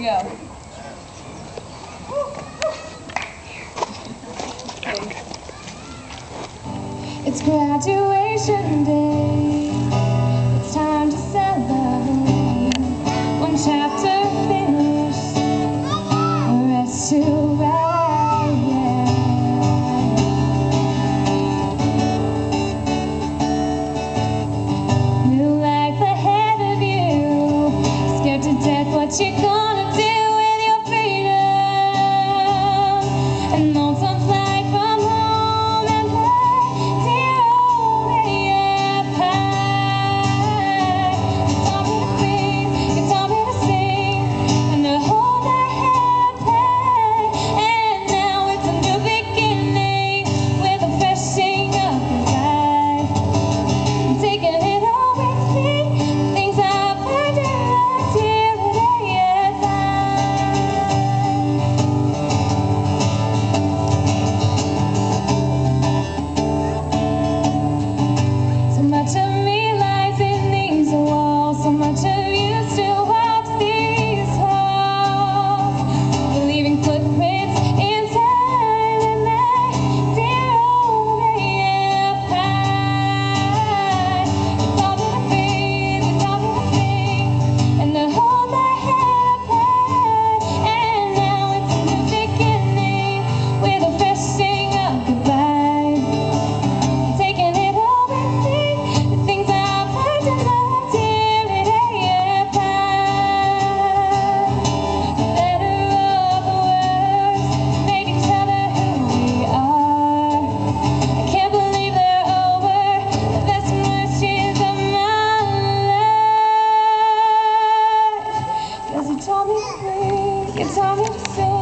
we go. It's graduation day. It's time to celebrate. One chapter finished, the rest to write. Yeah. New life ahead of you. Scared to death what you're gonna do. It's all we sing.